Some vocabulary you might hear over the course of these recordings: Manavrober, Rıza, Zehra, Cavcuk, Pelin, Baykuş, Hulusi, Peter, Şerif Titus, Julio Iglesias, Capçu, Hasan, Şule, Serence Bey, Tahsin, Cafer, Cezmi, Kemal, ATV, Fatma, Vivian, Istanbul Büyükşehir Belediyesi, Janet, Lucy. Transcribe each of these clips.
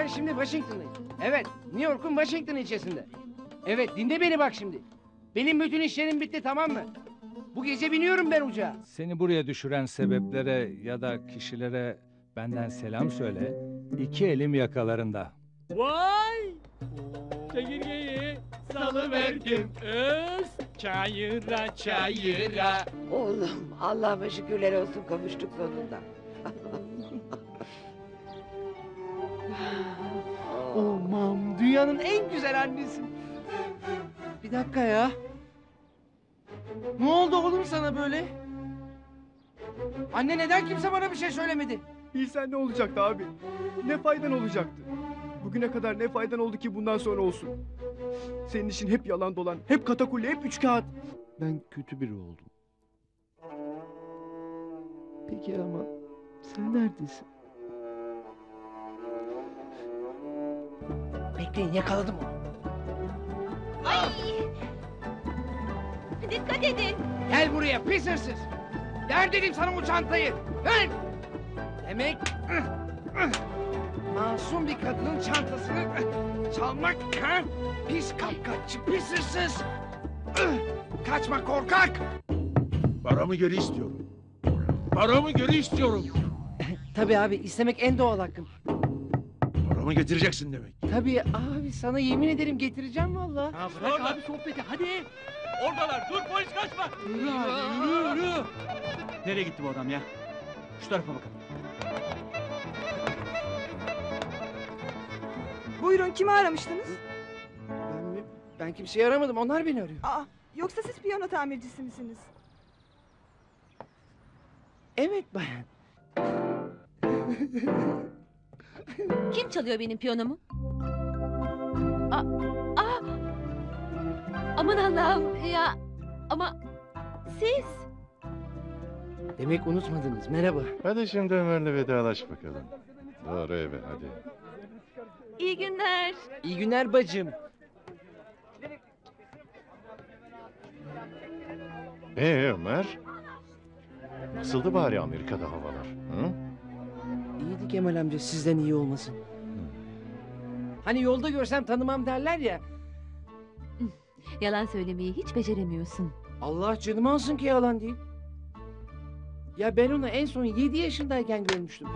Ben şimdi Washington'dayım. Evet, New York'un Washington ilçesinde. Evet, dinle beni bak şimdi. Benim bütün işlerim bitti, tamam mı? Bu gece biniyorum ben uçağa. Seni buraya düşüren sebeplere ya da kişilere benden selam söyle. İki elim yakalarında. Vay! Çekirgeyi salıverdim. Çayıra çayıra. Oğlum, Allah'ıma şükürler olsun, kavuştuk sonunda. Aman, dünyanın en güzel annesi. Bir dakika ya. Ne oldu oğlum sana böyle? Anne, neden kimse bana bir şey söylemedi? Bilsen ne olacaktı abi? Ne faydan olacaktı? Bugüne kadar ne faydan oldu ki bundan sonra olsun? Senin işin hep yalan dolan, hep katakulli, hep üç kağıt. Ben kötü biri oldum. Peki ama sen neredesin? Bekleyin, yakaladım onu. Ay! Dikkat edin! Gel buraya pis hırsız! Ver dedim sana bu çantayı! Ver! Demek... masum bir kadının çantasını çalmak... Ha? Pis kapkaççı, pis hırsız! Kaçma korkak! Paramı geri istiyorum! Paramı geri istiyorum! Tabii abi, istemek en doğal hakkım. Paramı getireceksin demek. Tabii abi, sana yemin ederim getireceğim vallahi. Ha, bırak abi sohbeti, hadi! Oradalar, dur polis kaçma! Yürü abi, yürü, yürü! Nereye gitti bu adam ya? Şu tarafa bakalım. Buyurun, kimi aramıştınız? Ben mi? Ben kimseyi aramadım, onlar beni arıyor. Aa, yoksa siz piyano tamircisi misiniz? Evet bayan. Kim çalıyor benim piyanomu? Aa! Aman Allah'ım ya! Ama siz... Demek unutmadınız, merhaba. Hadi şimdi Ömer'le vedalaş bakalım. Doğru eve, hadi. İyi günler. İyi günler bacım. Ömer? Nasıldı bari Amerika'da havalar? Hı? İyiydi Kemal amca, sizden iyi olmasın. Hani yolda görsem tanımam derler ya. Yalan söylemeyi hiç beceremiyorsun. Allah canım alsın ki yalan değil. Ya ben onu en son 7 yaşındayken görmüştüm.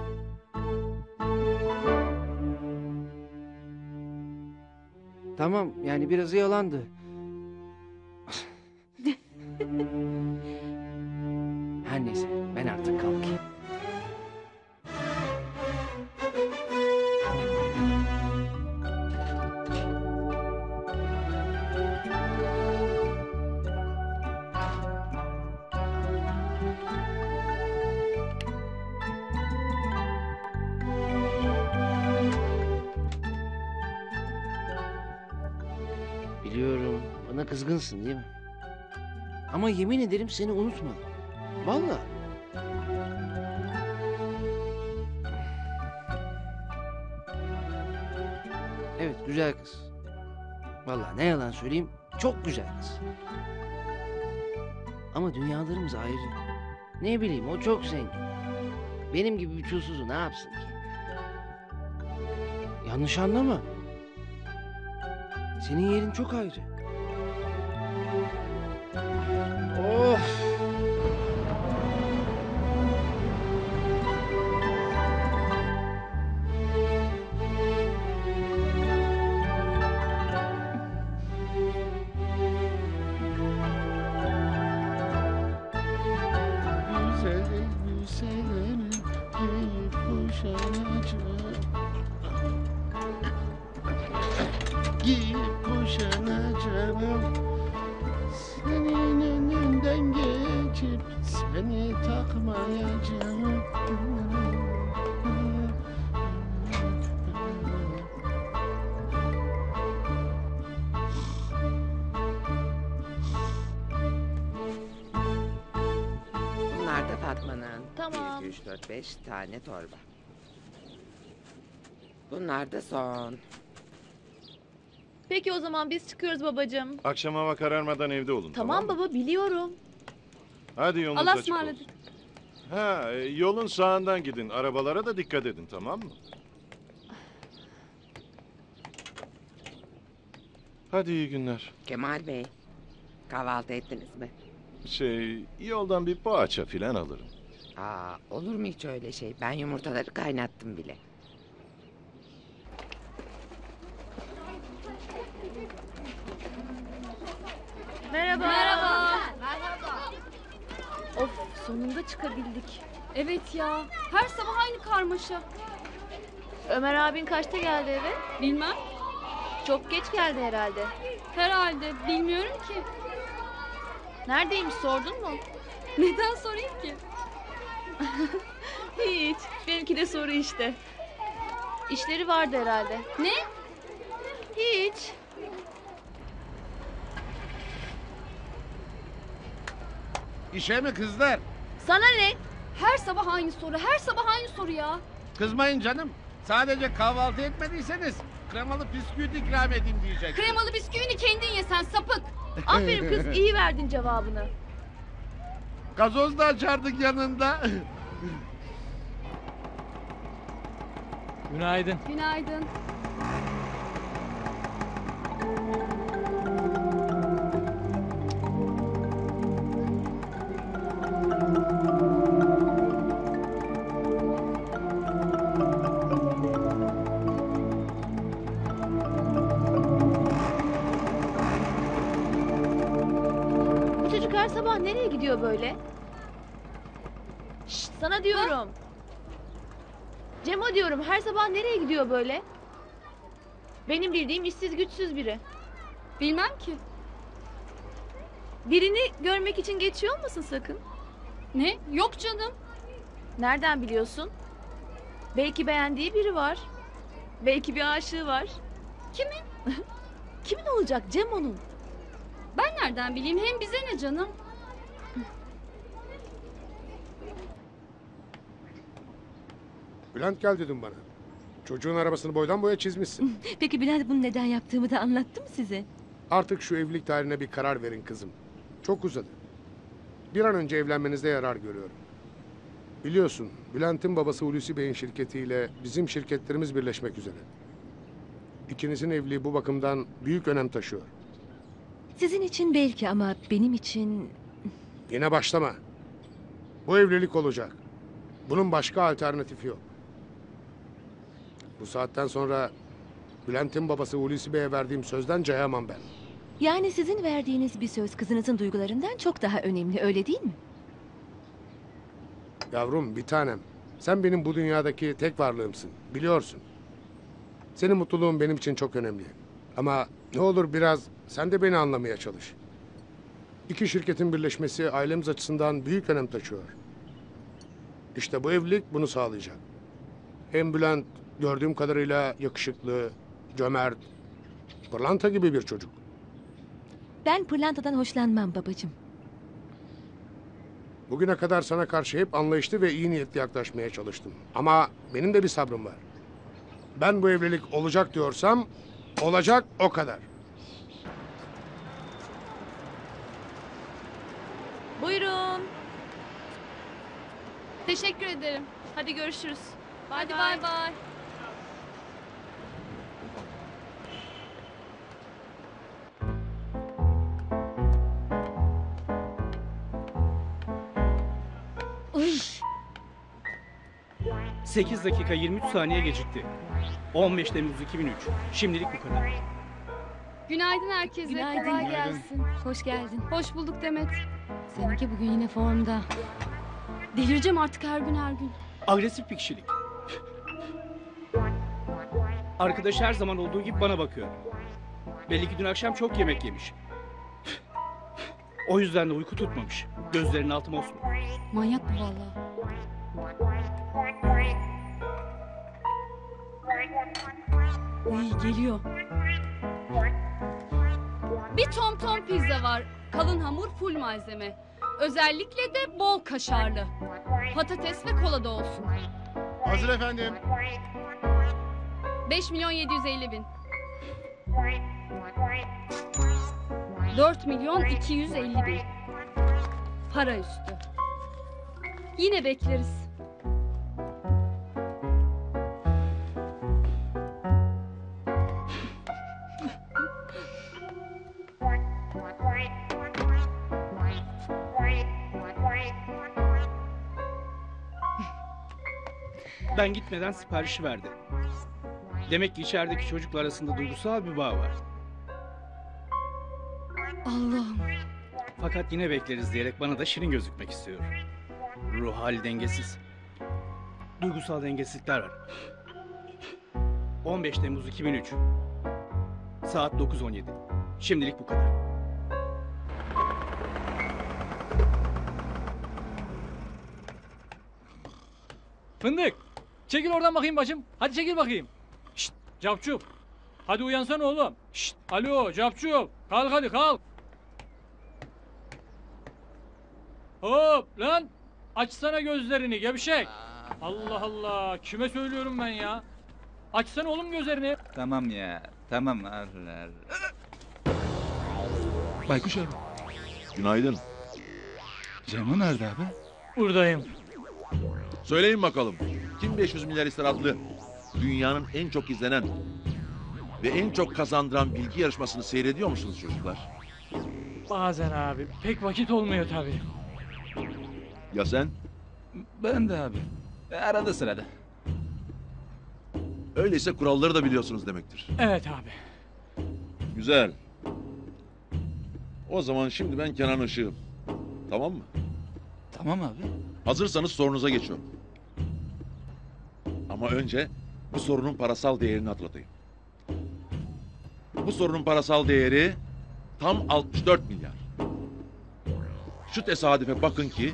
Tamam, yani biraz yalandı. Her neyse, ben artık kalkayım. Kızgınsın değil mi? Ama yemin ederim seni unutmadım. Vallahi. Evet, güzel kız. Vallahi ne yalan söyleyeyim, çok güzel kız. Ama dünyalarımız ayrı. Ne bileyim, o çok zengin. Benim gibi bir çulsuzu ne yapsın ki? Yanlış anlama. Senin yerin çok ayrı. Of! Güzelim, güzelim, gelip boşanacak. Gelip boşanacağım. Senin önünden geçip seni takmayacağım. Bunlar da Fatma'nın. Tamam. 1, 2, 3, 4, 5 tane torba. Bunlar da son. Peki o zaman biz çıkıyoruz babacığım. Akşam hava kararmadan evde olun. Tamam baba, biliyorum. Hadi yolunuz Allah açık olsun. Ha, yolun sağından gidin. Arabalara da dikkat edin, tamam mı? Hadi iyi günler. Kemal Bey, kahvaltı ettiniz mi? Yoldan bir poğaça filan alırım. Aa, olur mu hiç öyle şey? Ben yumurtaları kaynattım bile. Merhaba. Merhaba. Merhaba. Of, sonunda çıkabildik. Evet ya, her sabah aynı karmaşa. Ömer abin kaçta geldi eve? Bilmem. Çok geç geldi herhalde. Herhalde, bilmiyorum ki. Neredeymiş, sordun mu? Neden sorayım ki? Hiç, benimki de soru işte. İşleri vardı herhalde. Ne? Hiç. İşe mi kızlar? Sana ne? Her sabah aynı soru, her sabah aynı soru ya. Kızmayın canım. Sadece kahvaltı etmediyseniz kremalı bisküvi ikram edeyim diyecek. Kremalı bisküvini kendin yesen sapık. Aferin kız, iyi verdin cevabını. Gazoz da açardık yanında. Günaydın. Günaydın. Nereye gidiyor böyle? Şşt, sana diyorum. Cemo diyorum, her sabah nereye gidiyor böyle? Benim bildiğim işsiz güçsüz biri. Bilmem ki. Birini görmek için geçiyor musun sakın? Ne? Yok canım. Nereden biliyorsun? Belki beğendiği biri var. Belki bir aşığı var. Kimin? Kimin olacak? Cemo'nun. Ben nereden bileyim? Hem bize ne canım? Bülent gel dedim bana. Çocuğun arabasını boydan boya çizmişsin. Peki Bülent bunu neden yaptığımı da anlattı mı size? Artık şu evlilik tarihine bir karar verin kızım. Çok uzadı. Bir an önce evlenmenizde yarar görüyorum. Biliyorsun Bülent'in babası Hulusi Bey'in şirketiyle bizim şirketlerimiz birleşmek üzere. İkinizin evliliği bu bakımdan büyük önem taşıyor. Sizin için belki ama benim için... Yine başlama. Bu evlilik olacak. Bunun başka alternatifi yok. Bu saatten sonra Bülent'in babası Hulusi Bey'e verdiğim sözden cayamam ben. Yani sizin verdiğiniz bir söz kızınızın duygularından çok daha önemli, öyle değil mi? Yavrum, bir tanem. Sen benim bu dünyadaki tek varlığımsın, biliyorsun. Senin mutluluğun benim için çok önemli. Ama ne olur biraz sen de beni anlamaya çalış. İki şirketin birleşmesi ailemiz açısından büyük önem taşıyor. İşte bu evlilik bunu sağlayacak. Hem Bülent gördüğüm kadarıyla yakışıklı, cömert, pırlanta gibi bir çocuk. Ben pırlantadan hoşlanmam babacığım. Bugüne kadar sana karşı hep anlayışlı ve iyi niyetli yaklaşmaya çalıştım. Ama benim de bir sabrım var. Ben bu evlilik olacak diyorsam, olacak o kadar. Buyurun. Teşekkür ederim. Hadi görüşürüz. Hadi bay bay. Uy. 8 dakika 23 saniye gecikti. 15 Temmuz 2003. Şimdilik bu kadar. Günaydın herkese. Günaydın. Kolay gelsin. Hoş geldin. Hoş bulduk Demet. Seninki bugün yine formda. Delireceğim artık her gün her gün. Agresif bir kişilik. Arkadaş her zaman olduğu gibi bana bakıyor. Belli ki dün akşam çok yemek yemiş. O yüzden de uyku tutmamış. Gözlerinin altı mosmor. Manyak bu vallahi. İyi geliyor. Bir tom pizza var. Kalın hamur, full malzeme. Özellikle de bol kaşarlı. Patates ve kola da olsun. Hazır efendim. 5.750.000. 4.250.000. Para üstü. Yine bekleriz. ben gitmeden siparişi verdi. Demek ki içerideki çocuklar arasında duygusal bir bağ var. Allah'ım. Fakat yine bekleriz diyerek bana da şirin gözükmek istiyor. Ruh hali dengesiz. Duygusal dengesizlikler var. 15 Temmuz 2003. Saat 9:17. Şimdilik bu kadar. Fındık, çekil oradan bakayım bacım. Hadi çekil bakayım. Şşt, Capçu. Hadi uyansana oğlum. Şşt, alo Capçu. Kalk hadi kalk. Hop lan. Açsana gözlerini gevşek. Allah Allah. Kime söylüyorum ben ya? Açsana oğlum gözlerini. Tamam ya. Tamam ağırlar. Baykuş abi. Günaydın. Cemo nerede abi? Buradayım. Söyleyin bakalım. Kim 500 milyar istirahatlı? Dünyanın en çok izlenen ve en çok kazandıran bilgi yarışmasını seyrediyor musunuz çocuklar? Bazen abi. Pek vakit olmuyor tabii. Ya sen? Ben de abi. Arada sırada. Öyleyse kuralları da biliyorsunuz demektir. Evet abi. Güzel. O zaman şimdi ben Kenan Işık'ım. Tamam mı? Tamam abi. Hazırsanız sorunuza geçiyorum. Ama önce bu sorunun parasal değerini hatırlatayım. Bu sorunun parasal değeri tam 64 milyar. Şu tesadüfe bakın ki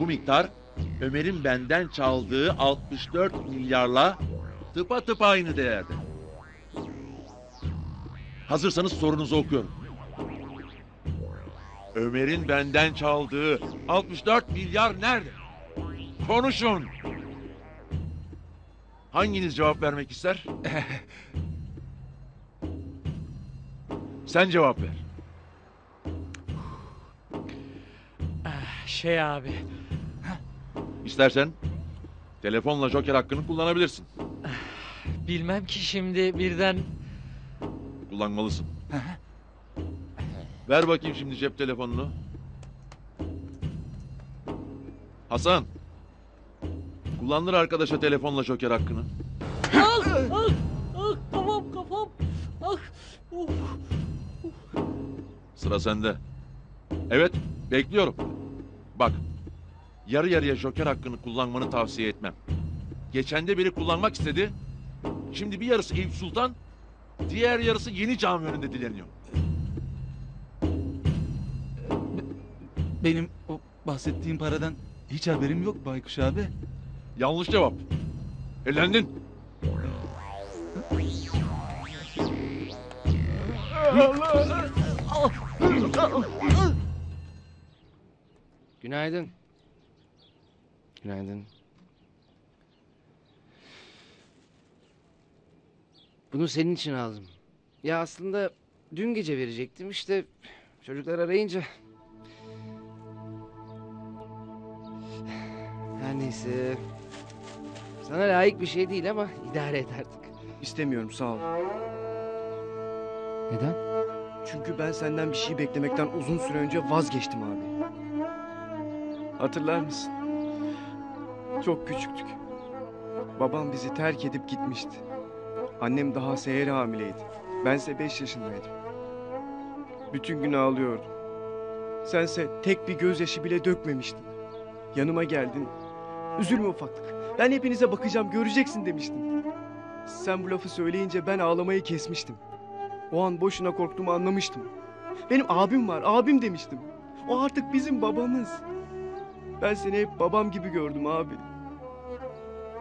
bu miktar Ömer'in benden çaldığı 64 milyarla tıpatıp aynı değerde. Hazırsanız sorunuzu okuyorum. Ömer'in benden çaldığı 64 milyar nerede? Konuşun. Hanginiz cevap vermek ister? Sen cevap ver. Şey abi. İstersen telefonla joker hakkını kullanabilirsin. Bilmem ki şimdi birden... Kullanmalısın. Ver bakayım şimdi cep telefonunu. Hasan. Kullandır arkadaşa telefonla şoker hakkını. Ah! Ah! Ah! Kafam! Kafam! Ah! Of! Of! Sıra sende. Evet, bekliyorum. Bak, yarı yarıya şoker hakkını kullanmanı tavsiye etmem. Geçende biri kullanmak istedi. Şimdi bir yarısı Eyüp Sultan, diğer yarısı Yeni Cami önünde dileniyor. Benim o bahsettiğim paradan hiç haberim yok Baykuş abi. Yanlış cevap. Elendin. Günaydın. Günaydın. Bunu senin için aldım. Ya aslında dün gece verecektim işte çocuklar arayınca. Her neyse. Sana layık bir şey değil ama idare et artık. İstemiyorum, sağ ol. Neden? Çünkü ben senden bir şey beklemekten uzun süre önce vazgeçtim abi. Hatırlar mısın? Çok küçüktük. Babam bizi terk edip gitmişti. Annem daha Seher hamileydi. Bense 5 yaşındaydım. Bütün gün ağlıyordum. Sense tek bir gözyaşı bile dökmemiştin. Yanıma geldin. Üzülme ufaklık. Ben hepinize bakacağım, göreceksin demiştin. Sen bu lafı söyleyince ben ağlamayı kesmiştim. O an boşuna korktuğumu anlamıştım. Benim abim var, abim demiştim. O artık bizim babamız. Ben seni hep babam gibi gördüm abi.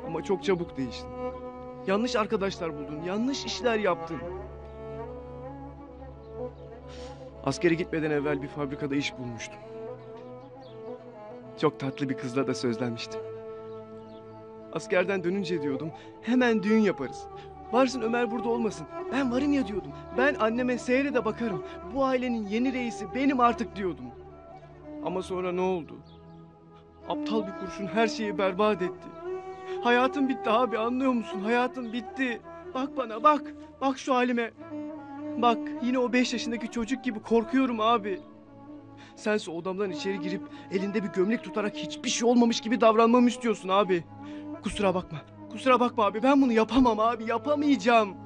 Ama çok çabuk değiştin. Yanlış arkadaşlar buldun, yanlış işler yaptın. Askere gitmeden evvel bir fabrikada iş bulmuştum. Çok tatlı bir kızla da sözlenmiştim. Askerden dönünce diyordum, hemen düğün yaparız. Varsın Ömer burada olmasın. Ben varım ya diyordum. Ben anneme Seher'e de bakarım. Bu ailenin yeni reisi benim artık diyordum. Ama sonra ne oldu? Aptal bir kurşun her şeyi berbat etti. Hayatım bitti abi, anlıyor musun? Hayatım bitti. Bak bana bak. Bak şu halime. Bak yine o 5 yaşındaki çocuk gibi korkuyorum abi. Sense odamdan içeri girip elinde bir gömlek tutarak hiçbir şey olmamış gibi davranmamı istiyorsun abi. Kusura bakma. Kusura bakma abi. Ben bunu yapamam abi. Yapamayacağım.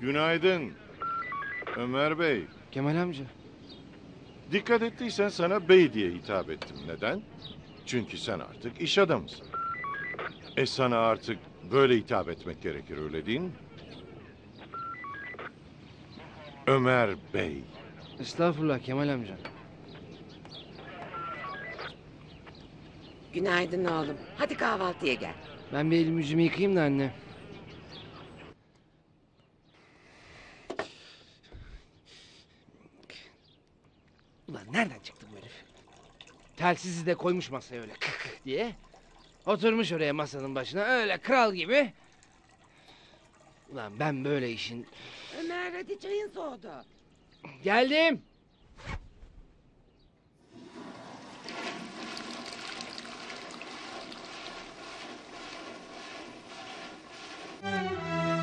Günaydın Ömer Bey. Kemal amca. Dikkat ettiysen sana bey diye hitap ettim. Neden? Çünkü sen artık iş adamısın. E sana artık böyle hitap etmek gerekir, öyle değil mi? Ömer Bey. Estağfurullah Kemal amca. Günaydın oğlum. Hadi kahvaltıya gel. Ben bir elimi yüzümü yıkayayım da anne. Ulan nereden çıktı bu herif? Telsizi de koymuş masaya öyle kık kık diye. Oturmuş oraya masanın başına öyle kral gibi. Ulan ben böyle işin... Ömer hadi çayın soğudu. Geldim.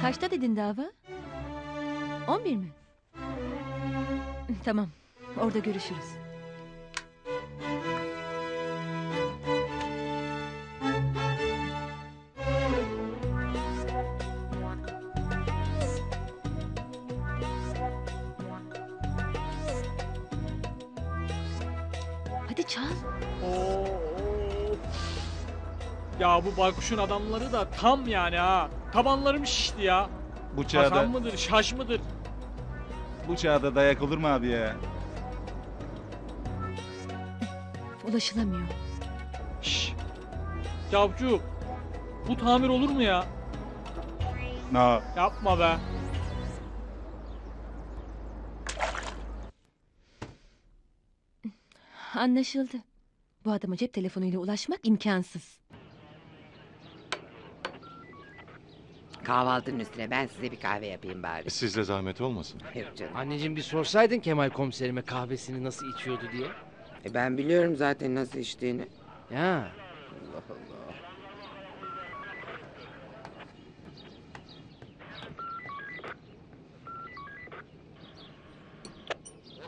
Kaçta dedin dava? 11 mi? Tamam. Orada görüşürüz. Hadi çal. Oo. Ya bu Baykuş'un adamları da tam yani ha. Tabanlarım şişti ya. Bu çağda... Hasan mıdır, şaş mıdır? Bu çağda dayak olur mu abi ya? Ulaşılamıyor. Şşş! Cavcuk! Bu tamir olur mu ya? No. Yapma be! Anlaşıldı. Bu adama cep telefonuyla ulaşmak imkansız. Kahvaltının üstüne ben size bir kahve yapayım bari. Sizle zahmet olmasın. Hayır canım. Anneciğim bir sorsaydın Kemal komiserime kahvesini nasıl içiyordu diye. Ben biliyorum zaten nasıl içtiğini. Ya. Allah Allah.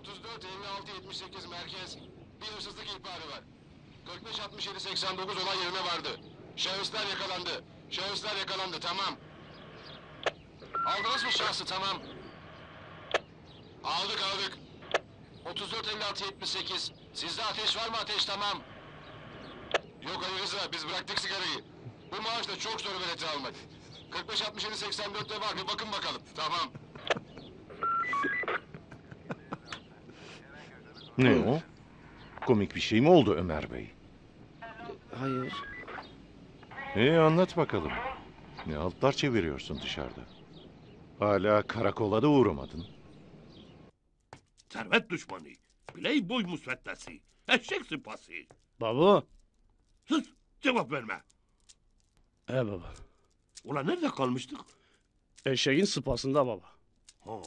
%34-56-78 merkez. Bir hırsızlık ihbarı var. 45-67-89 olay yerine vardı. Şahıslar yakalandı. Şahıslar yakalandı, tamam. Aldınız mı şahsı, tamam. Aldık. 34-56-78. Sizde ateş var mı, ateş, tamam. Yok hayır Rıza, biz bıraktık sigarayı. Bu maaşla çok zor veleti almak. 45-67-84'te var mı, bakın bakalım, tamam. Ne o? Komik bir şey mi oldu Ömer Bey? Hayır. Anlat bakalım. Ne altlar çeviriyorsun dışarıda? Hala karakola da uğramadın. Servet düşmanı, playboy musvettesi, eşek sıpası. Baba. Sus, cevap verme. Baba. Ulan nerede kalmıştık? Eşeğin sıpasında baba. Ha.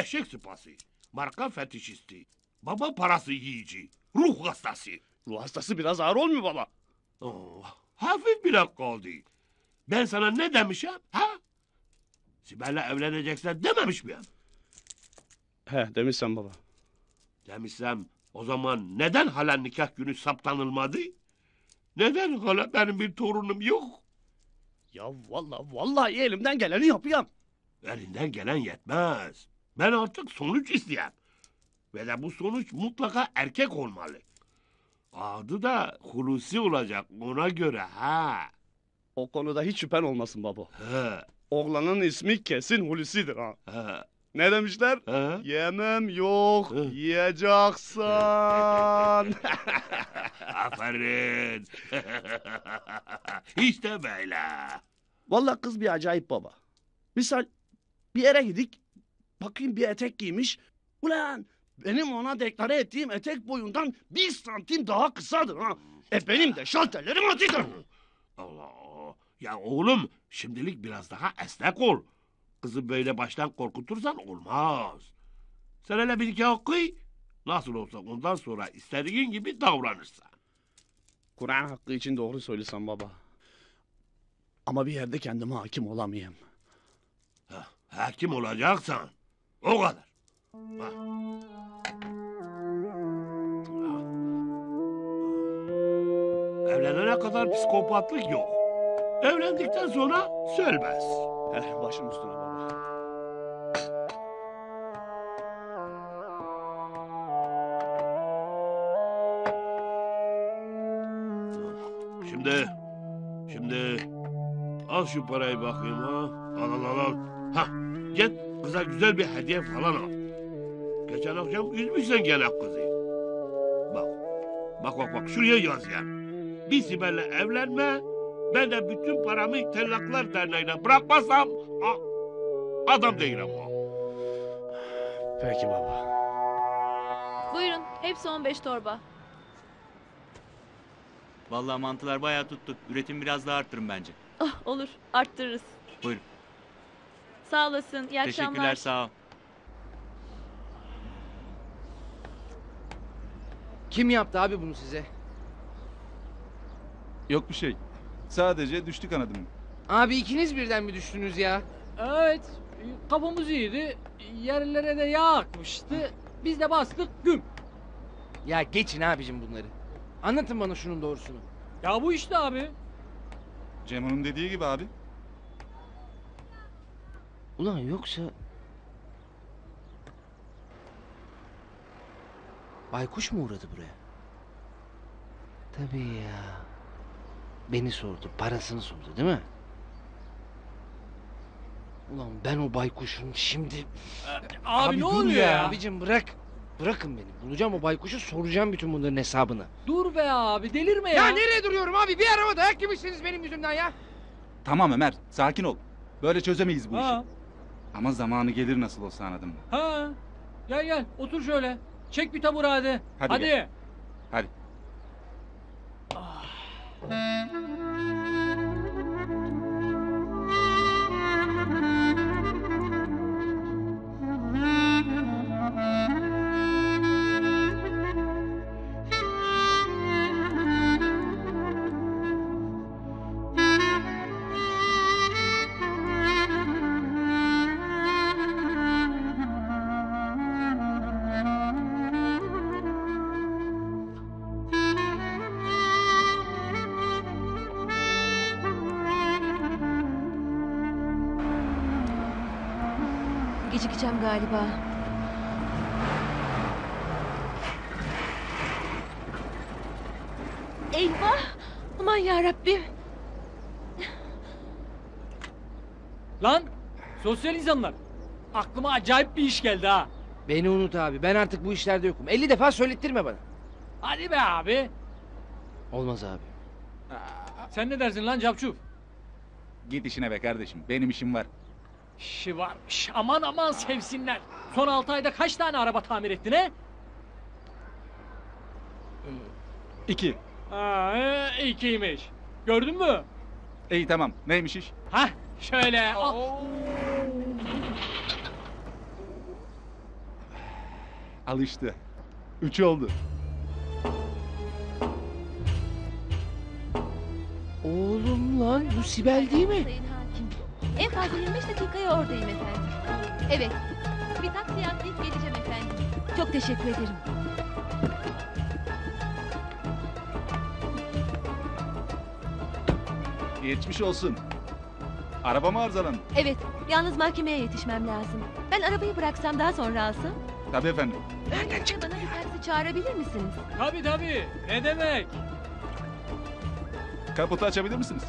Eşek sıpası, marka fetişisti, baba parası yiyici, ruh hastası. Ruh hastası biraz ağır olmuyor baba. Hafif bile kaldı. Ben sana ne demişim, ha? Sibel'le evleneceksen dememiş miyim? He, demişsem baba. Demişsem, o zaman neden hala nikah günü saptanılmadı? Neden hala benim bir torunum yok? Ya vallahi elimden geleni yapıyorum. Elinden gelen yetmez. Ben artık sonuç isteyeyim. Ve de bu sonuç mutlaka erkek olmalı. Adı da Hulusi olacak, ona göre ha. O konuda hiç şüphen olmasın baba. He. Oğlanın ismi kesin Hulusi'dir ha. He. Ne demişler? Ha? Yemem yok, ha? Yiyeceksen. Aferin. İşte böyle. Vallahi kız bir acayip baba. Misal bir yere gidik, bakayım bir etek giymiş. Ulan benim ona deklare ettiğim etek boyundan 1 santim daha kısadır. Ha. Benim de şalterlerim açıktır. Allah Allah. Ya oğlum şimdilik biraz daha esnek ol. Kızı böyle baştan korkutursan olmaz. Sen hele bir iki hakkı nasıl olsa ondan sonra istediğin gibi davranırsan. Kur'an hakkı için doğru söylesem baba. Ama bir yerde kendime hakim olamayayım. Ha, hakim olacaksan o kadar. Ha. Evlenene kadar psikopatlık yok. Evlendikten sonra sölmez. Başım üstüne baba. Şimdi al şu parayı bakayım ha. Al. Ha, git kıza güzel bir hediye falan al. Geçen akşam üzmüşsen gene kızı. Bak şuraya yaz ya. Bir Sibel'le evlenme. Ben de bütün paramı Tellaklar Derneği'ne bırakmazsam adam değil ama. Peki baba. Buyurun, hepsi 15 torba. Vallahi mantılar bayağı tuttu. Üretim biraz daha arttırın bence. Olur, arttırırız. Buyurun. Sağ olasın, iyi akşamlar. Teşekkürler, sağ ol. Kim yaptı abi bunu size? Yok bir şey. Sadece düştük anladım. Abi ikiniz birden mi düştünüz ya? Evet, kafamız iyiydi. Yerlere de yağ akmıştı. Biz de bastık güm. Ya geçin abicim bunları. Anlatın bana şunun doğrusunu. Ya bu işte abi. Cemo'nun dediği gibi abi. Ulan yoksa... Baykuş mu uğradı buraya? Tabii ya. Beni sordu, parasını sordu değil mi? Ulan ben o Baykuş'un şimdi... Abi ne oluyor ya? Abicim bırak. Bırakın beni. Bulacağım o Baykuş'u, soracağım bütün bunların hesabını. Dur be abi, delirme ya. Ya nereye duruyorum abi? Bir araba dayak yemişsiniz benim yüzümden ya. Tamam Ömer, sakin ol. Böyle çözemeyiz bu işi. Ama zamanı gelir nasıl olsa anladım. Ha. Gel otur şöyle. Çek bir tabura hadi. Hadi. Hadi. Gideceğim galiba. Eyvah! Aman yarabbim! Lan! Sosyal insanlar! Aklıma acayip bir iş geldi ha! Beni unut abi, ben artık bu işlerde yokum. 50 defa söylettirme bana. Hadi be abi! Olmaz abi. Sen ne dersin lan Capçu? Git işine be kardeşim, benim işim var. İşi varmış. Aman sevsinler. Son 6 ayda kaç tane araba tamir ettin he? 2. İkiymiş. Gördün mü? İyi tamam. Neymiş iş? Hah şöyle. Alıştı. 3 oldu. Oğlum lan bu Sibel değil mi? En fazla 25 dakikaya oradayım efendim. Evet. Bir taksiye atlayıp geleceğim efendim. Çok teşekkür ederim. Geçmiş olsun. Araba mı arızalandı? Evet. Yalnız mahkemeye yetişmem lazım. Ben arabayı bıraksam daha sonra alsın. Tabii efendim. Öyleyse bana bir taksi çağırabilir misiniz? Tabii. Ne demek? Kaputu açabilir misiniz?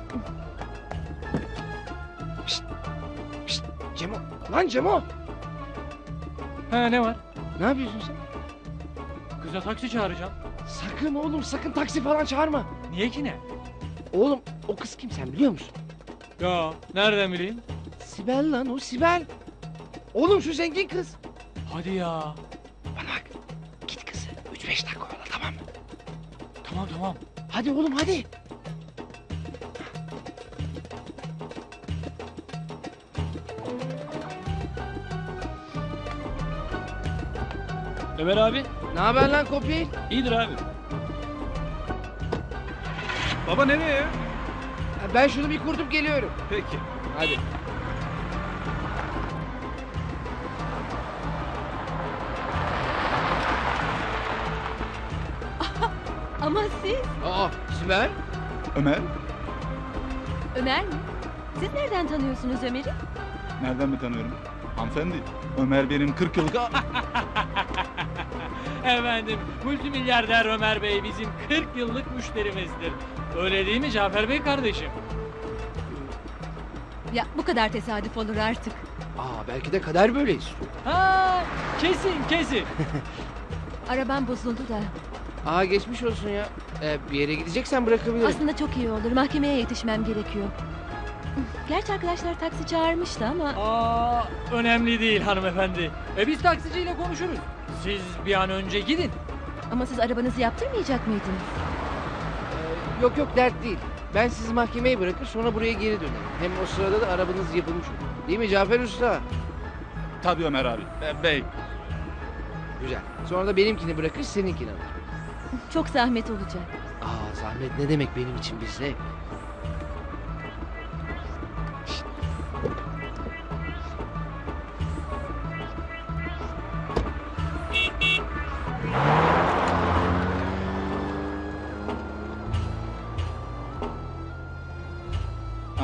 Cemo! Lan Cemo! Ha ne var? Ne yapıyorsun sen? Kıza taksi çağıracağım. Sakın oğlum sakın taksi falan çağırma. Niye ki ne? Oğlum o kız kim sen biliyor musun? Ya nereden bileyim? Sibel lan o Sibel. Oğlum şu zengin kız. Hadi ya. Bana bak 5 dakika oyalı, tamam mı? Tamam. Hadi oğlum hadi. Ömer abi. Ne haber lan Kopil? İyidir abi. Baba nereye? Ben şunu bir kurtup geliyorum. Peki. Hadi. Ama siz? Sibel. Ömer. Ömer mi? Siz nereden tanıyorsunuz Ömer'i? Nereden mi tanıyorum? Hanımefendi, Ömer benim 40 yıllık... Efendim, multimilyarder Ömer Bey bizim 40 yıllık müşterimizdir. Öyle değil mi Cafer Bey kardeşim? Ya bu kadar tesadüf olur artık. Belki de kader böyle istiyor. Kesin. Arabam bozuldu da. Geçmiş olsun ya. Bir yere gideceksen bırakabilirim. Aslında çok iyi olur, mahkemeye yetişmem gerekiyor. Gerçi arkadaşlar taksi çağırmıştı ama... önemli değil hanımefendi. Biz taksiciyle konuşuruz. Siz bir an önce gidin. Ama siz arabanızı yaptırmayacak mıydınız? Yok dert değil. Ben sizi mahkemeye bırakır sonra buraya geri dönerim. Hem o sırada da arabanız yapılmış olur. Değil mi Cafer Usta? Tabii Ömer abi. Bey. Güzel. Sonra da benimkini bırakır seninkini alır. Çok zahmet olacak. Zahmet ne demek benim için bizle?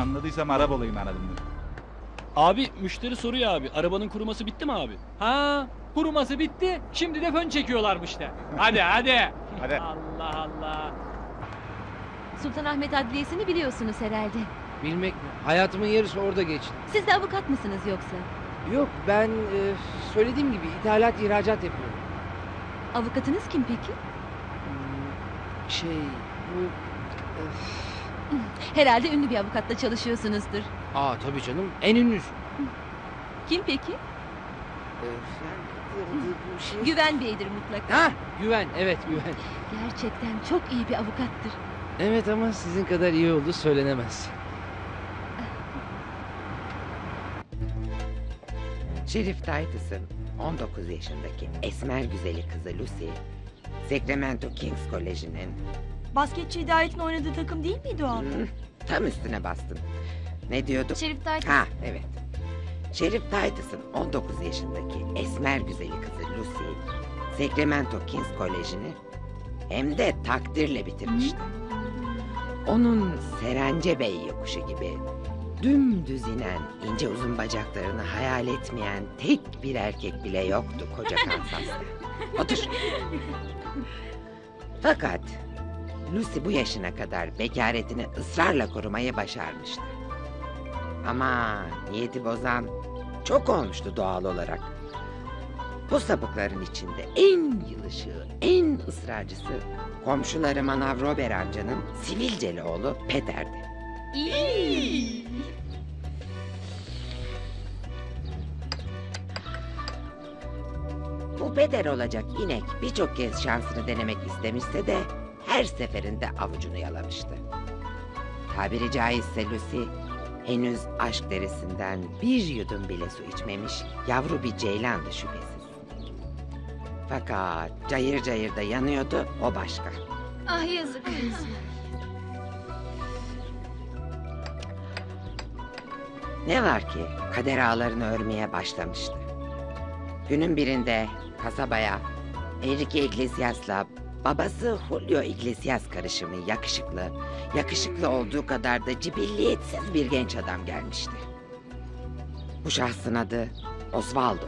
Anladıysam araba olayım aradım ben. Abi müşteri soruyor abi, arabanın kuruması bitti mi abi? Kuruması bitti, şimdi de fön çekiyorlarmış da. Hadi. Allah. Sultanahmet Adliyesi'ni biliyorsunuz herhalde. Bilmek mi? Hayatımın yarısı orada geçti. Siz de avukat mısınız yoksa? Yok, ben söylediğim gibi ithalat ihracat yapıyorum. Avukatınız kim peki? Herhalde ünlü bir avukatla çalışıyorsunuzdur. Tabii canım, en ünlüsü. Kim peki? Güven Bey'dir mutlaka. Güven, evet Güven. Gerçekten çok iyi bir avukattır. Evet ama sizin kadar iyi olduğu söylenemez. Şerif Titus'ın 19 yaşındaki esmer güzeli kızı Lucy, Sacramento Kings Koleji'nin... Basketçi Hidayet'in oynadığı takım değil miydi o anda? Tam üstüne bastın. Ne diyorduk? Şerif Titus. Evet. Şerif Titus'ın 19 yaşındaki esmer güzeli kızı Lucy, Sacramento Kings Koleji'ni hem de takdirle bitirmişti. Onun Serence Bey yokuşu gibi dümdüz inen, ince uzun bacaklarını hayal etmeyen tek bir erkek bile yoktu koca Kansas'ta. Otur. Fakat Lucy bu yaşına kadar bekaretini ısrarla korumayı başarmıştı. Ama niyeti bozan çok olmuştu doğal olarak. Bu sapıkların içinde en yılışığı, en ısrarcısı komşuları Manavrober amcanın sivilceli oğlu Peter'di. Bu Peter olacak inek birçok kez şansını denemek istemişse de her seferinde avucunu yalamıştı. Tabiri caizse Lucy henüz aşk derisinden bir yudum bile su içmemiş yavru bir ceylandı şüphesiz. Fakat cayır cayır da yanıyordu, o başka. Yazık. Ne var ki kader ağlarını örmeye başlamıştı. Günün birinde kasabaya Eyüp Iglesias'la babası Julio Iglesias karışımı yakışıklı olduğu kadar da cibilliyetsiz bir genç adam gelmişti. Bu şahsın adı Osvaldo'ydu.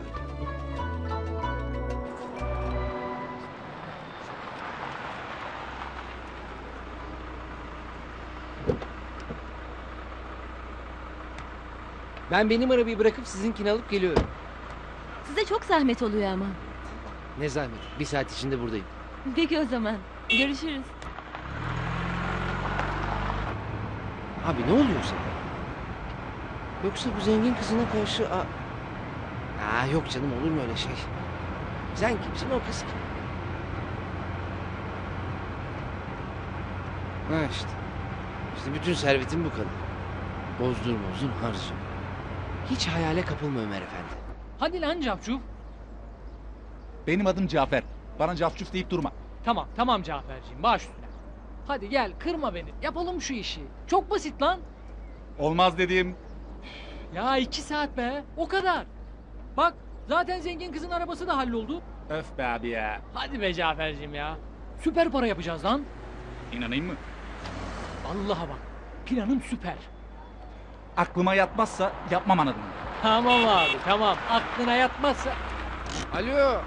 Ben benim arabayı bırakıp sizinkini alıp geliyorum. Size çok zahmet oluyor ama. Ne zahmet? 1 saat içinde buradayım. Peki o zaman. Görüşürüz. Ne oluyor sana? Yoksa bu zengin kızına karşı... Yok canım, olur mu öyle şey? Sen kimsin, o kız kim? Ha işte. İşte bütün servetim bu kadar. Bozdur bozdur harcı. Hiç hayale kapılma Ömer Efendi. Hadi lan Cavcuk. Benim adım Cafer. Bana Cavcuk deyip durma. Tamam tamam Caferciğim, baş üstüne. Hadi gel, kırma beni. Yapalım şu işi. Çok basit lan. Olmaz dediğim. Ya 2 saat be. O kadar. Bak zaten zengin kızın arabası da halloldu. Öf be abi ya. Hadi be Caferciğim ya. Süper para yapacağız lan. İnanayım mı? Allah'a bak. Planım süper. Aklıma yatmazsa yapmam anladın mı? Tamam abi tamam. Aklına yatmazsa. Alo.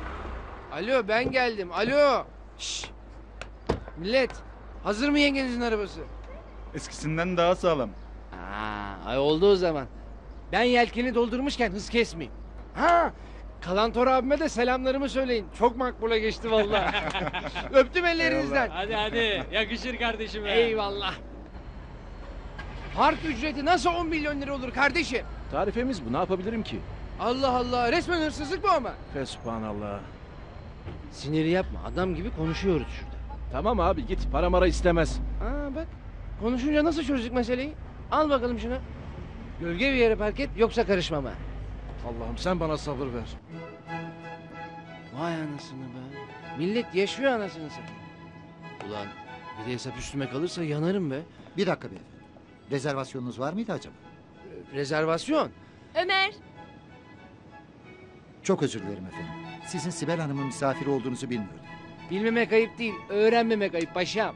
Alo ben geldim. Alo. Şşş. Millet. Hazır mı yengenizin arabası? Eskisinden daha sağlam. Ay oldu o zaman. Ben yelkeni doldurmuşken hız kesmeyeyim. Ha! Kalantor abime de selamlarımı söyleyin. Çok makbule geçti vallahi. Öptüm ellerinizden. Hadi hadi. Yakışır kardeşim. Eyvallah. Park ücreti nasıl 10 milyon lira olur kardeşim? Tarifemiz bu. Ne yapabilirim ki? Allah Allah. Resmen hırsızlık bu ama. Fesbhanallah. Siniri yapma. Adam gibi konuşuyoruz şurada. Tamam abi git. Para mara istemez. Aa bak. Konuşunca nasıl çözdük meseleyi? Al bakalım şunu. Gölge bir yere park et yoksa karışmama. Allah'ım sen bana sabır ver. Vay anasını be. Millet yaşıyor anasını sen. Ulan bir de hesap üstüme kalırsa yanarım be. Bir dakika beyefendi. Rezervasyonunuz var mıydı acaba? Rezervasyon? Ömer. Çok özür dilerim efendim. Sizin Sibel Hanım'ın misafiri olduğunuzu bilmiyordum. Bilmemek ayıp değil. Öğrenmemek ayıp paşam.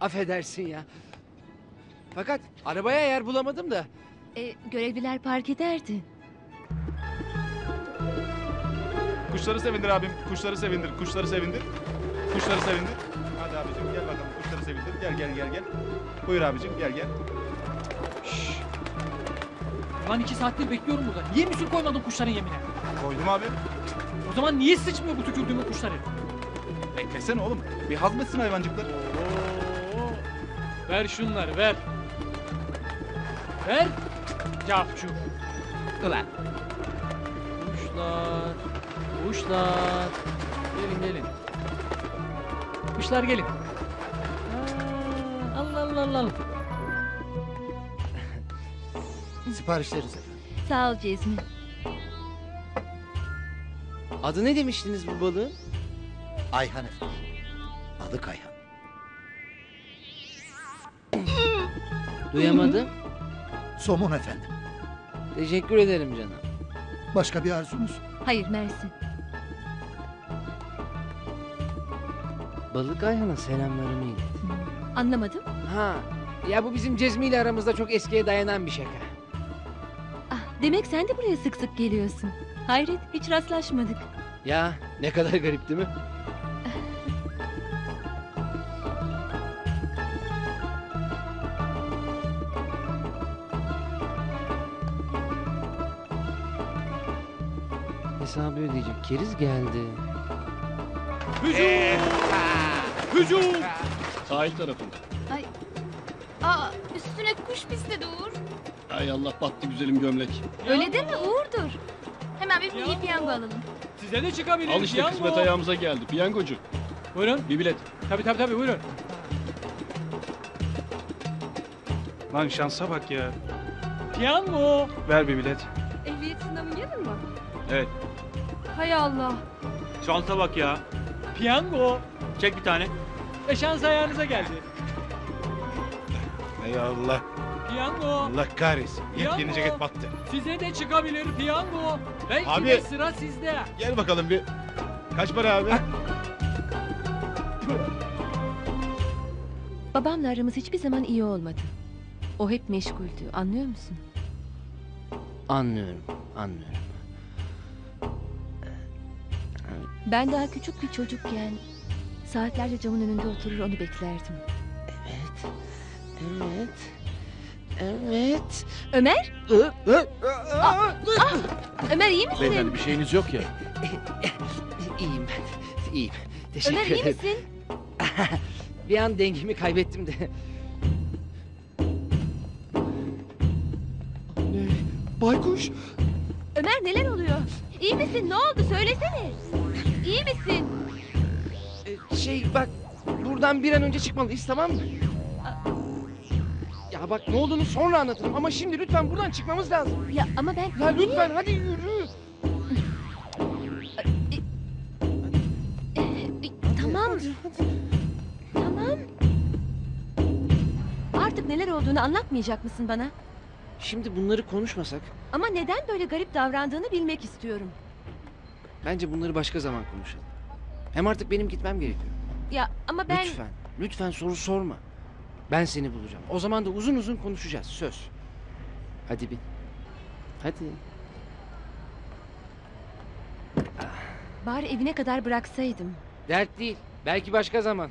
Affedersin ya. Fakat arabaya yer bulamadım da. Görevliler park ederdi. Kuşları sevindir abim. Kuşları sevindir. Kuşları sevindir. Kuşları sevindir. Hadi abicim gel bakalım. Kuşları sevindir. Gel gel gel gel. Buyur abicim gel gel. Şşş. Ulan 2 saattir bekliyorum burada. Niye müsür koymadın kuşların yemine? Koydum abi. O zaman niye sıçmıyor bu tükürdüğümü kuşları? Beklesene oğlum. Bir hazmetsin hayvancıklar. Ver şunları ver. Ver. Capçu. Ulan. Kuşlar. Kuşlar. Gelin gelin. Kuşlar gelin. Allah Allah Allah. Siparişleriz efendim. Sağ ol Cezmi. Adı ne demiştiniz bu balığın? Ayhan efendim. Balık Ayhan. Duyamadım. Somon efendim. Teşekkür ederim canım. Başka bir arzunuz? Hayır mersi. Balık Ayhan'a selamlarımı ilet. Anlamadım. Ha, ya bu bizim Cezmi ile aramızda çok eskiye dayanan bir şaka. Ah, demek sen de buraya sık sık geliyorsun. Hayret hiç rastlaşmadık. Ya ne kadar garip değil mi? Hesabı ödeyecek keriz geldi. Hücum! Hücum! Sahil tarafında. Ay. Aa, üstüne kuş pisledi Uğur. Ay Allah battı güzelim gömlek. Öyle deme Uğur'dur. Hemen bir piyango alalım. Size de çıkabilir. Al işte piyango. Kısmet ayağımıza geldi. Piyangocu. Buyurun. Bir bilet. Tabii tabii tabii buyurun. Lan şansa bak ya. Piyango. Ver bir bilet. Ehliyet sınavın yarın mı? Evet. Hay Allah. Şansa bak ya. Piyango. Çek bir tane. Ve şans ayağınıza geldi. Hay Allah. Piyango. Allah kahretsin. Yeni ceket battı. Size de çıkabilir piyango. Belki abi, de sıra sizde. Gel bakalım bir. Kaç para abi? Babamla aramız hiçbir zaman iyi olmadı. O hep meşguldü. Anlıyor musun? Anlıyorum. Anlıyorum. Ben daha küçük bir çocukken saatlerce camın önünde oturur onu beklerdim. Evet. Evet. Evet. Ömer? Ömer iyi misin? Beyefendi bir şeyiniz yok ya. İyiyim ben. İyiyim. Teşekkür ederim. Ömer iyi misin? Bir an dengemi kaybettim de. Anne, Baykuş. Ömer neler oluyor? İyi misin? Ne oldu? Söylesene. İyi misin? Şey bak, buradan bir an önce çıkmalıyız, tamam mı? Ya bak, ne olduğunu sonra anlatırım ama şimdi lütfen buradan çıkmamız lazım. Ya ama ben... Ya lütfen hadi yürü. Tamam. Hadi. Tamam. Artık neler olduğunu anlatmayacak mısın bana? Şimdi bunları konuşmasak. Ama neden böyle garip davrandığını bilmek istiyorum. Bence bunları başka zaman konuşalım. Hem artık benim gitmem gerekiyor. Ya ama ben... Lütfen, lütfen soru sorma. Ben seni bulacağım. O zaman da uzun uzun konuşacağız, söz. Hadi bin. Hadi. Bari evine kadar bıraksaydım. Dert değil. Belki başka zaman.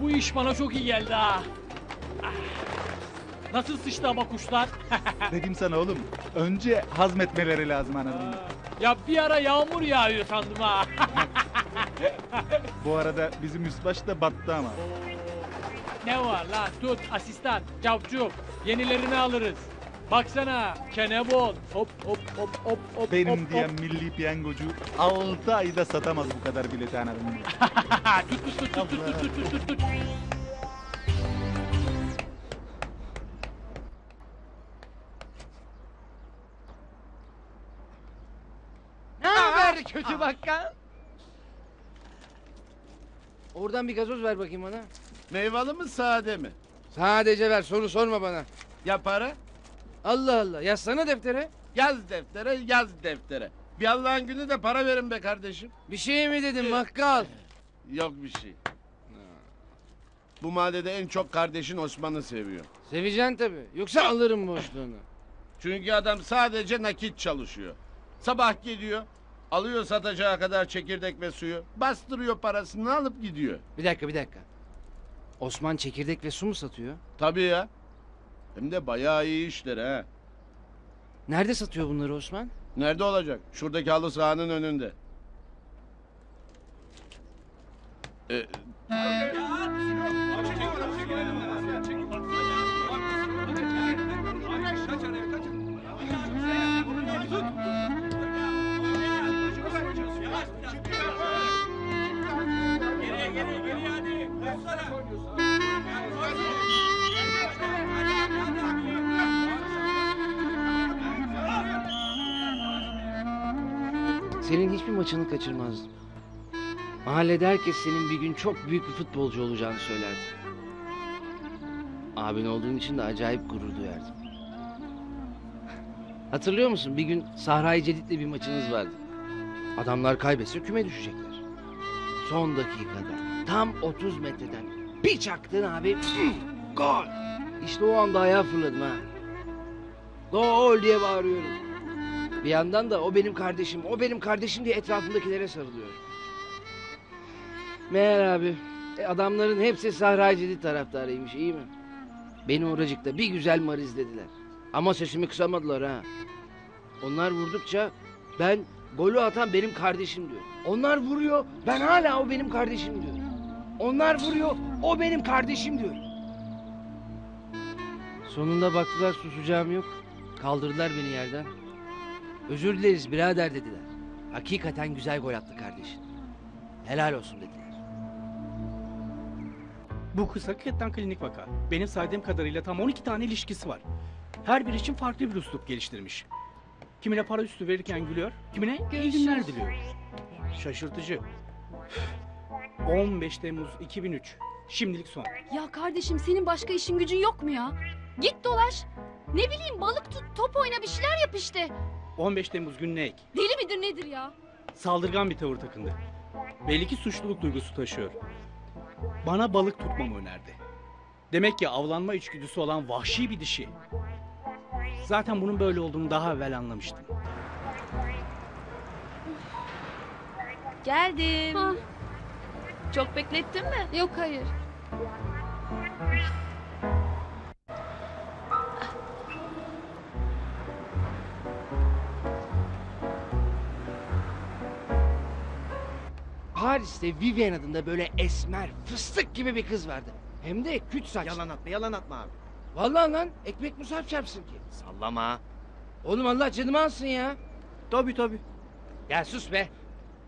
Bu iş bana çok iyi geldi ha. Nasıl sıçtı ama kuşlar? Dedim sana oğlum, önce hazmetmeleri lazım anladın mı? Ya bir ara yağmur yağıyor sandım ha. Bu arada bizim üstbaş da battı ama. Ne var lan, tut asistan, Cavcuk, yenilerini alırız. Baksana, kenebol, hop hop hop hop hop. Benim diyen milli piyangocu 6 ayda satamaz bu kadar bileti anladın mı? Tut. Kötü bakkal. Oradan bir gazoz ver bakayım bana. Meyveli mi, sade mi? Sadece ver, soru sorma bana. Ya para? Allah Allah, yazsana deftere. Yaz deftere. Bir Allah'ın günü de para verin be kardeşim. Bir şey mi dedim bakkal? Yok bir şey. Bu mahallede en çok kardeşin Osman'ı seviyor. Seveceksin tabii, yoksa alırım boşluğunu. Çünkü adam sadece nakit çalışıyor. Sabah gidiyor, alıyor satacağı kadar çekirdek ve suyu, bastırıyor parasını, alıp gidiyor. Bir dakika. Osman çekirdek ve su mu satıyor? Tabii ya. Hem de bayağı iyi işler ha. Nerede satıyor bunları Osman? Nerede olacak? Şuradaki halı sahanın önünde. Senin hiçbir maçını kaçırmazdım. Mahallede herkes senin bir gün çok büyük bir futbolcu olacağını söylerdi. Abin olduğun için de acayip gurur duyardım. Hatırlıyor musun? Bir gün Sahra-i Cedid'le bir maçınız vardı. Adamlar kaybetse küme düşecekler. Son dakikada tam 30 metreden bir çaktın abi. Gol! İşte o anda ayağa fırladım ha. Gol diye bağırıyorum. Bir yandan da o benim kardeşim diye etrafındakilere sarılıyor. Meğer abi, adamların hepsi Sahra-i Cedid taraftarıymış, iyi mi? Beni oracıkta bir güzel marizlediler. Ama sesimi kısamadılar ha. Onlar vurdukça ben, golü atan benim kardeşim diyor. Onlar vuruyor, ben hala o benim kardeşim diyor. Onlar vuruyor, o benim kardeşim diyor. Sonunda baktılar susacağım yok. Kaldırdılar beni yerden. Özür dileriz birader dediler. Hakikaten güzel gol attı kardeşin. Helal olsun dediler. Bu kız hakikaten klinik vaka. Benim saydığım kadarıyla tam 12 tane ilişkisi var. Her biri için farklı bir üslup geliştirmiş. Kimine para üstü verirken gülüyor, kimine iyi günler diliyor. Şaşırtıcı. 15 Temmuz 2003. Şimdilik son. Ya kardeşim, senin başka işin gücün yok mu ya? Git dolaş. Ne bileyim, balık tut, top oyna, bir şeyler yap işte. 15 Temmuz gününe ek. Deli midir nedir ya? Saldırgan bir tavır takındı. Belli ki suçluluk duygusu taşıyor. Bana balık tutmamı önerdi. Demek ki avlanma içgüdüsü olan vahşi bir dişi. Zaten bunun böyle olduğunu daha evvel anlamıştım. Geldim. Ha. Çok beklettin mi? Yok, hayır. Paris'te Vivian adında böyle esmer, fıstık gibi bir kız vardı. Hem de küt saç. Yalan atma, yalan atma abi. Vallahi lan, ekmek musaf çarpsın ki. Sallama. Oğlum Allah canımı alsın ya. Tabii tabii. Ya sus be.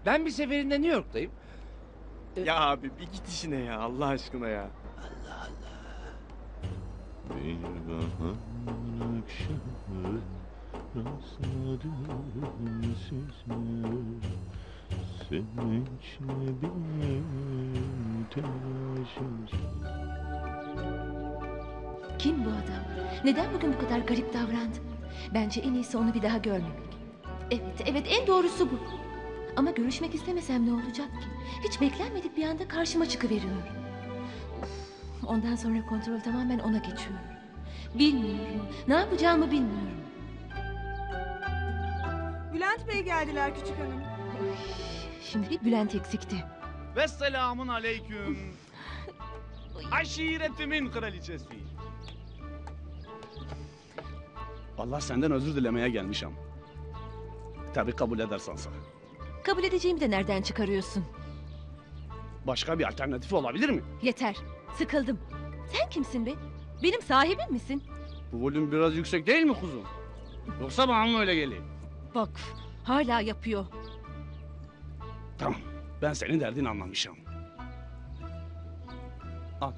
Ben bir seferinde New York'tayım. Ya abi bir git işine ya, Allah aşkına ya. Allah Allah. Bir bahar akşamı rastladım size. Sevinçle benim telaşım. Kim bu adam? Neden bugün bu kadar garip davrandı? Bence en iyisi onu bir daha görmemek. Evet, evet en doğrusu bu. Ama görüşmek istemesem ne olacak ki? Hiç beklenmedik bir anda karşıma çıkıveriyor. Ondan sonra kontrol tamamen ona geçiyor. Bilmiyorum, ne yapacağımı bilmiyorum. Bülent Bey geldiler küçük hanım. Oy, şimdi bir Bülent eksikti. Ve selamun aleyküm. Aşiretimin kraliçesi. Allah senden özür dilemeye gelmiş am. Tabii kabul edersen sana. Kabul edeceğimi de nereden çıkarıyorsun? Başka bir alternatif olabilir mi? Yeter, sıkıldım. Sen kimsin be? Benim sahibim misin? Bu volüm biraz yüksek değil mi kuzum? Yoksa bana mı öyle geliyor? Bak, hala yapıyor. Tamam, ben senin derdini anlamışım. Al.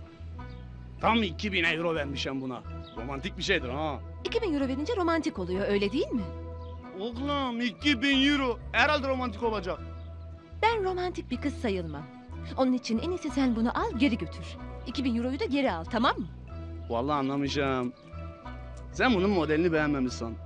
Tam 2000 euro vermişim buna. Romantik bir şeydir ha. 2000 euro verince romantik oluyor, öyle değil mi? Oğlum 2000 euro herhalde romantik olacak. Ben romantik bir kız sayılmam. Onun için en iyisi sen bunu al geri götür. 2000 euroyu da geri al, tamam mı? Vallahi anlamayacağım. Sen bunun modelini beğenmemişsin.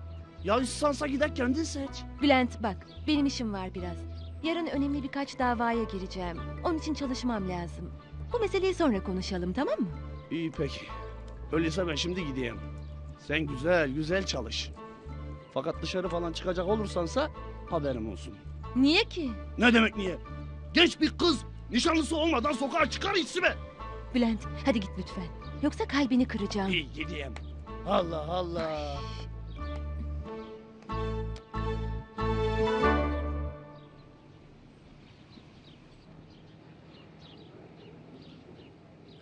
Ya istansa gider kendin seç. Bülent bak benim işim var biraz. Yarın önemli birkaç davaya gireceğim. Onun için çalışmam lazım. Bu meseleyi sonra konuşalım, tamam mı? İyi peki. Öyleyse ben şimdi gideyim. Sen güzel güzel çalış. Fakat dışarı falan çıkacak olursansa haberim olsun. Niye ki? Ne demek niye? Genç bir kız nişanlısı olmadan sokağa çıkar içsime. Bülent hadi git lütfen. Yoksa kalbini kıracağım. İyi gideyim. Allah Allah.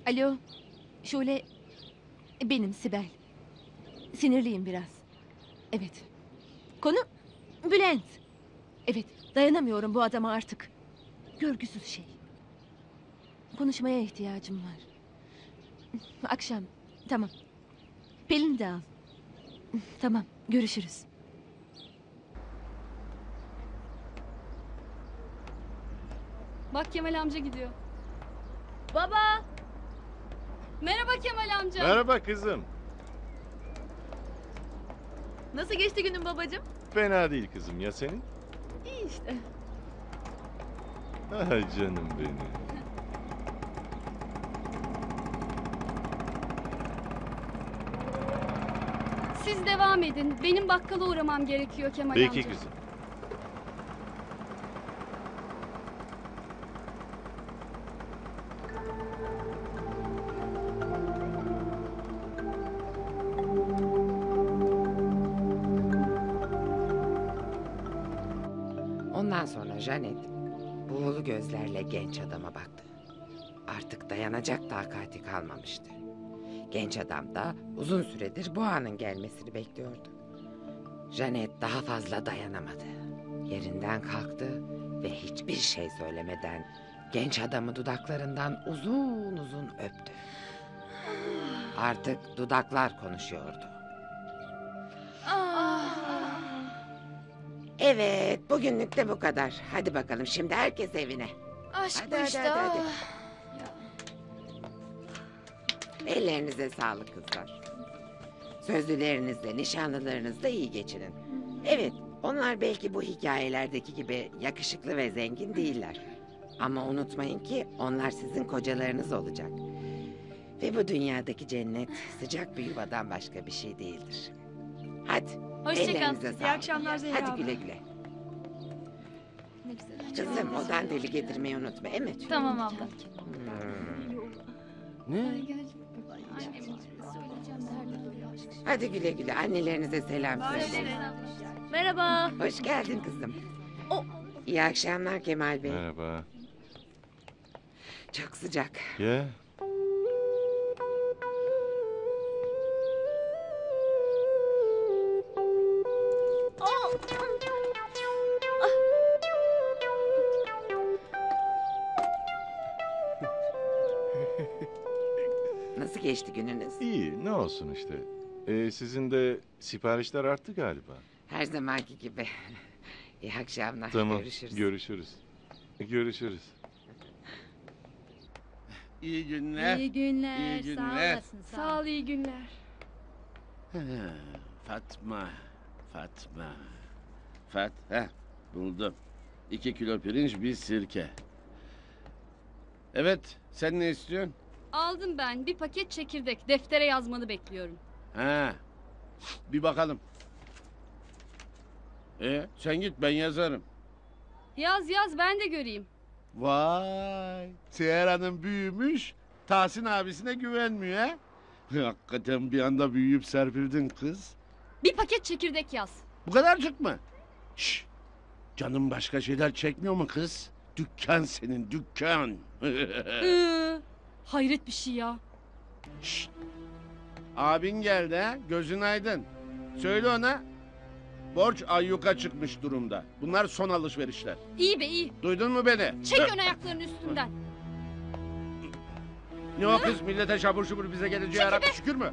Ay. Alo. Şule. Benim Sibel. Sinirliyim biraz. Evet. Konu Bülent. Evet, dayanamıyorum bu adama artık. Görgüsüz şey. Konuşmaya ihtiyacım var. Akşam, tamam. Pelin de al. Tamam, görüşürüz. Bak Kemal amca gidiyor. Baba! Merhaba Kemal amca. Merhaba kızım. Nasıl geçti günün babacığım? Fena değil kızım, ya senin? İyi işte. Ay canım benim. Siz devam edin, benim bakkala uğramam gerekiyor Kemal amca. Peki kızım. Janet, buğulu gözlerle genç adama baktı. Artık dayanacak takati kalmamıştı. Genç adam da uzun süredir bu anın gelmesini bekliyordu. Janet daha fazla dayanamadı. Yerinden kalktı ve hiçbir şey söylemeden genç adamı dudaklarından uzun uzun öptü. Artık dudaklar konuşuyordu. Evet, bugünlük de bu kadar. Hadi bakalım şimdi herkes evine. Aşk bu işte. Hadi. Ellerinize sağlık kızlar. Sözlülerinizle, nişanlılarınızla iyi geçinin. Evet, onlar belki bu hikayelerdeki gibi yakışıklı ve zengin değiller. Ama unutmayın ki onlar sizin kocalarınız olacak. Ve bu dünyadaki cennet sıcak bir yuvadan başka bir şey değildir. Hadi. Hoşçakal. İyi akşamlar Zehra. Hadi güle güle. Ne güzel. Kızım odan deli getirmeyi unutma, değil mi? Tamam abla. Ne? Hadi güle güle. Annelerinize selam söyleyin. Merhaba. Hoş geldin kızım. İyi akşamlar Kemal Bey. Merhaba. Çok sıcak. Yeah. Nasıl geçti gününüz? İyi, ne olsun işte. Sizin de siparişler arttı galiba. Her zamanki gibi. İyi akşamlar. Tamam, görüşürüz. Görüşürüz. İyi günler. İyi günler. Sağ olasın. Sağ ol, iyi günler. Fatma. Buldum. 2 kilo pirinç, 1 sirke. Evet, sen ne istiyorsun? Aldım ben, 1 paket çekirdek. Deftere yazmanı bekliyorum. Ha, bir bakalım. Sen git, ben yazarım. Yaz, ben de göreyim. Vay, Seher Hanım büyümüş, Tahsin abisine güvenmiyor ha? Hakikaten bir anda büyüyüp serpirdin kız. 1 paket çekirdek yaz. Bu kadarcık mı? Şşş, canım başka şeyler çekmiyor mu kız? Dükkan senin, dükkan. Hayret bir şey ya. Şşt. Abin geldi ha, gözün aydın. Söyle ona, borç ayyuka çıkmış durumda. Bunlar son alışverişler. İyi be iyi. Duydun mu beni? Çek ön ayaklarının üstünden. Ne o kız, millete şabur şubur bize geleceği Arap şükür mü?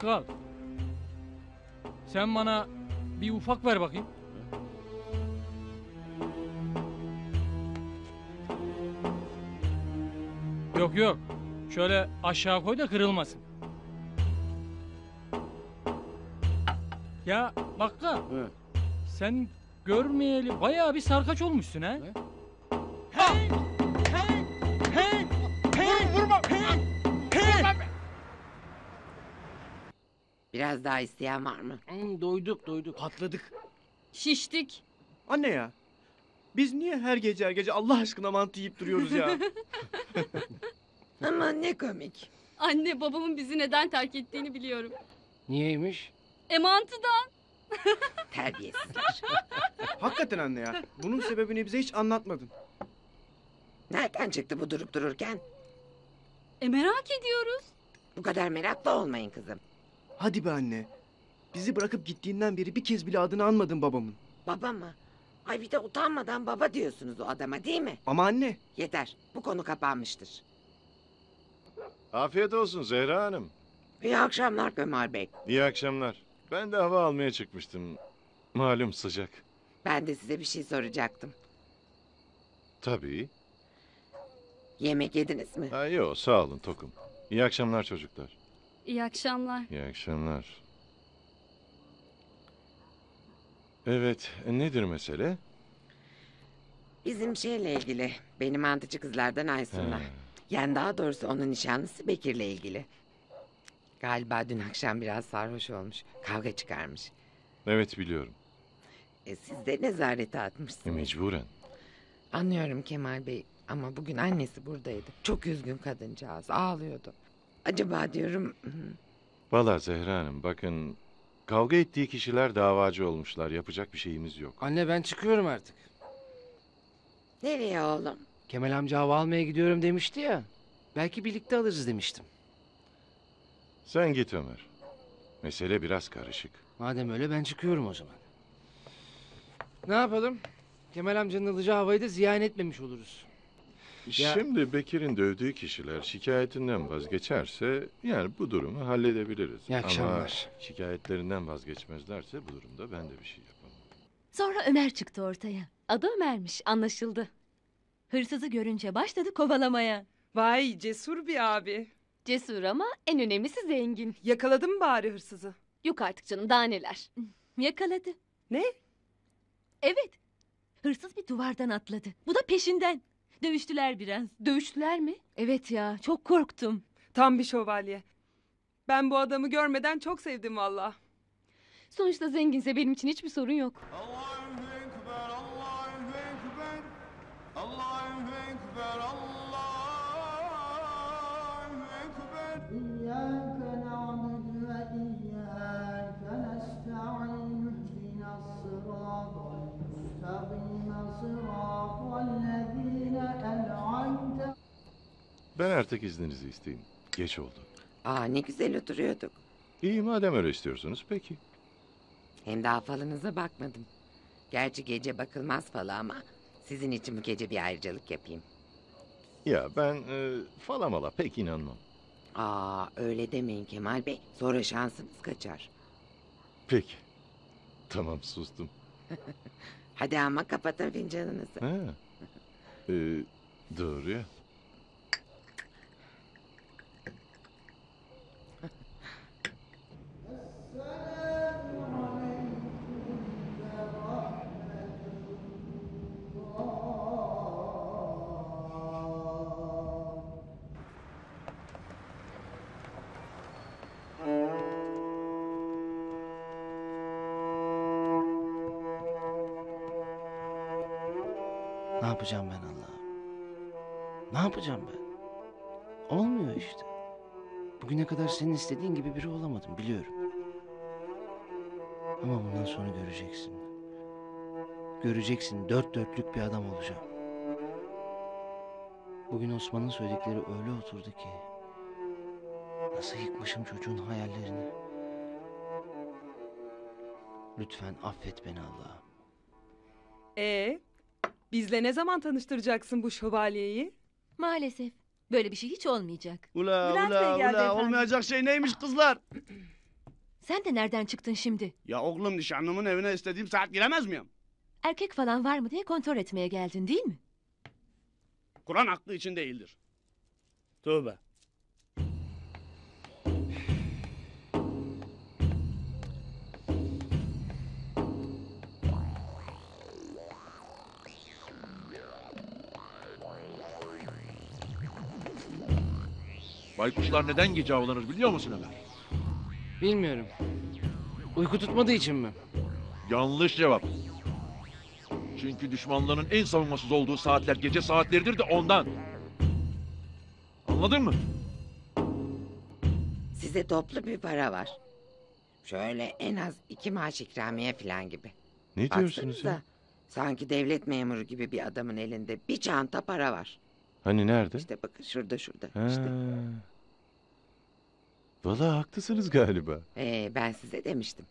Kral, sen bana bir ufak ver bakayım. Yok, şöyle aşağı koy da kırılmasın. Ya bakkal, sen görmeyeli bayağı bir sarkaç olmuşsun ha? Biraz daha isteyen var mı? Doyduk. Patladık. Şiştik. Anne ya, biz niye her gece Allah aşkına mantı yiyip duruyoruz ya? Aman ne komik. Anne, babamın bizi neden terk ettiğini biliyorum. Niyeymiş? Mantıdan. Terbiyesizler. Hakikaten anne ya, bunun sebebini bize hiç anlatmadın. Nereden çıktı bu durup dururken? Merak ediyoruz. Bu kadar meraklı olmayın kızım. Hadi be anne. Bizi bırakıp gittiğinden beri bir kez bile adını anmadın babamın. Baba mı? Ay bir de utanmadan baba diyorsunuz o adama, değil mi? Ama anne. Yeter. Bu konu kapanmıştır. Afiyet olsun Zehra Hanım. İyi akşamlar Kemal Bey. İyi akşamlar. Ben de hava almaya çıkmıştım. Malum sıcak. Ben de size bir şey soracaktım. Tabii. Yemek yediniz mi? Ha, yok, sağ olun tokum. İyi akşamlar çocuklar. İyi akşamlar. İyi akşamlar. Evet, nedir mesele? Bizim şeyle ilgili, benim mantıcı kızlardan Aysun'la. Yani daha doğrusu onun nişanlısı Bekir'le ilgili. Galiba dün akşam biraz sarhoş olmuş, kavga çıkarmış. Evet, biliyorum. Siz de nezarete atmışsınız. Mecburen. Anlıyorum Kemal Bey, ama bugün annesi buradaydı. Çok üzgün kadıncağız, ağlıyordu. Acaba diyorum... Vallahi Zehra Hanım, bakın... Kavga ettiği kişiler davacı olmuşlar. Yapacak bir şeyimiz yok. Anne, ben çıkıyorum artık. Nereye oğlum? Kemal amca hava almaya gidiyorum demişti ya. Belki birlikte alırız demiştim. Sen git Ömer. Mesele biraz karışık. Madem öyle ben çıkıyorum o zaman. Ne yapalım? Kemal amcanın alacağı havayı da ziyan etmemiş oluruz. Ya. Şimdi Bekir'in dövdüğü kişiler şikayetinden vazgeçerse yani bu durumu halledebiliriz. Ama şikayetlerinden vazgeçmezlerse bu durumda ben de bir şey yapamam. Sonra Ömer çıktı ortaya. Adı Ömer'miş, anlaşıldı. Hırsızı görünce başladı kovalamaya. Vay, cesur bir abi. Cesur ama en önemlisi zengin. Yakaladı mı bari hırsızı? Yok artık canım, daha neler. Yakaladı. Ne? Evet. Hırsız bir duvardan atladı. Bu da peşinden. Dövüştüler biraz. Dövüştüler mi? Evet ya, çok korktum. Tam bir şövalye. Ben bu adamı görmeden çok sevdim valla. Sonuçta zenginse benim için hiçbir sorun yok. Allahu Ekber, Allahu Ekber. Ben artık izninizi isteyeyim. Geç oldu. Aa, ne güzel oturuyorduk. İyi madem öyle istiyorsunuz peki. Hem daha falınıza bakmadım. Gerçi gece bakılmaz falı ama sizin için bu gece bir ayrıcalık yapayım. Ya ben fala mala pek inanmam. Aa, öyle demeyin Kemal Bey. Sonra şansınız kaçar. Peki. Tamam, sustum. Hadi ama kapatın fincanınızı. Ha. Doğru ya. Ne yapacağım ben Allah'ım? Ne yapacağım ben? Olmuyor işte. Bugüne kadar senin istediğin gibi biri olamadım biliyorum. Ama bundan sonra göreceksin. Göreceksin, 4 dörtlük bir adam olacağım. Bugün Osman'ın söyledikleri öyle oturdu ki. Nasıl yıkmışım çocuğun hayallerini. Lütfen affet beni Allah'ım. Bizle ne zaman tanıştıracaksın bu şövalyeyi? Maalesef. Böyle bir şey hiç olmayacak. Ula olmayacak şey neymiş kızlar? Sen de nereden çıktın şimdi? Ya oğlum, nişanlımın evine istediğim saat giremez miyim? Erkek falan var mı diye kontrol etmeye geldin değil mi? Kur'an aklı için değildir. Tövbe. Baykuşlar neden gece avlanır biliyor musun Ömer? Bilmiyorum. Uyku tutmadığı için mi? Yanlış cevap. Çünkü düşmanlarının en savunmasız olduğu saatler gece saatleridir de ondan. Anladın mı? Size toplu bir para var. Şöyle en az 2 maaş ikramiye falan gibi. Ne diyorsunuz ya? Sanki devlet memuru gibi bir adamın elinde bir çanta para var. Hani nerede? İşte bakın şurada. Ha. İşte. Vallahi haklısınız galiba. Ben size demiştim.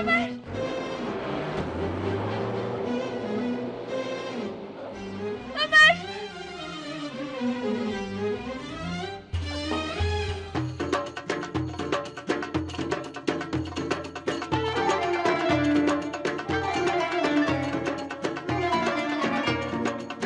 Ömer!